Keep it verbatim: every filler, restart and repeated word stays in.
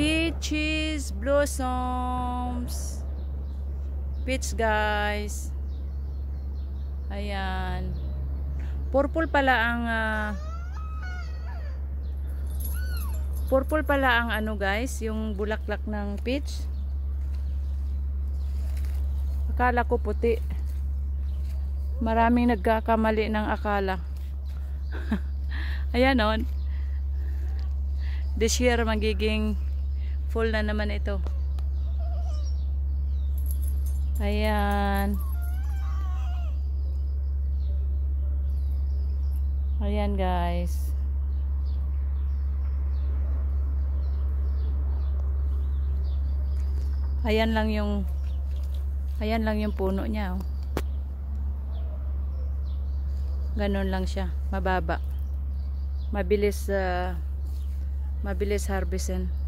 peaches blossoms, peach guys. Ayan, purple pala ang uh, purple pala ang ano guys, yung bulaklak ng peach. Akala ko puti. Maraming nagkakamali ng akala. Ayan on. This year magiging full na naman ito. Ayan. Ayan guys. Ayan lang yung ayan lang yung puno niya. Oh. Ganon lang siya, mababa. Mabilis uh, mabilis harvestin.